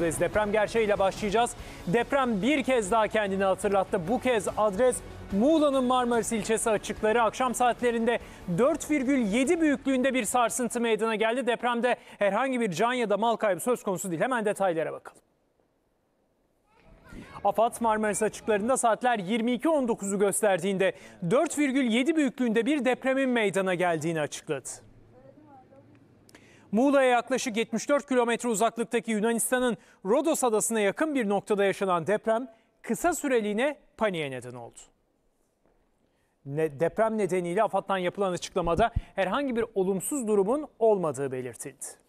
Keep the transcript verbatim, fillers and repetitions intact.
Deprem gerçeğiyle başlayacağız. Deprem bir kez daha kendini hatırlattı. Bu kez adres Muğla'nın Marmaris ilçesi açıkları. Akşam saatlerinde dört virgül yedi büyüklüğünde bir sarsıntı meydana geldi. Depremde herhangi bir can ya da mal kaybı söz konusu değil. Hemen detaylara bakalım. AFAD Marmaris açıklarında saatler yirmi iki on dokuzu gösterdiğinde dört virgül yedi büyüklüğünde bir depremin meydana geldiğini açıkladı. Muğla'ya yaklaşık yetmiş dört kilometre uzaklıktaki Yunanistan'ın Rodos adasına yakın bir noktada yaşanan deprem kısa süreliğine paniğe neden oldu. Ne, deprem nedeniyle AFAD'dan yapılan açıklamada herhangi bir olumsuz durumun olmadığı belirtildi.